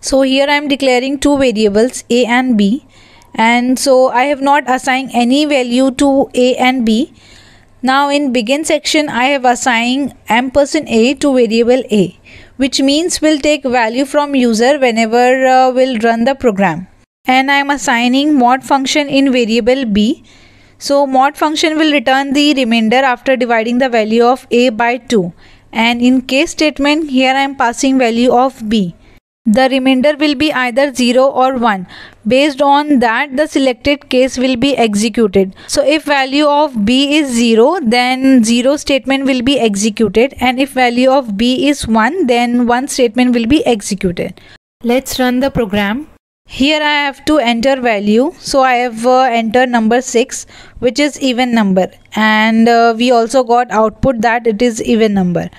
So here I am declaring two variables a and b, and so I have not assigned any value to a and b. Now in begin section I have assigned $a to variable a, which means will take value from user whenever we'll run the program. And I am assigning mod function in variable b. So mod function will return the remainder after dividing the value of a by 2. And in case statement, here I am passing value of b. The remainder will be either 0 or 1. Based on that, the selected case will be executed. So if value of b is 0, then 0 statement will be executed. And if value of b is 1, then 1 statement will be executed. Let's run the program. Here I have to enter value, so I have entered number 6, which is even number, and we also got output that it is even number.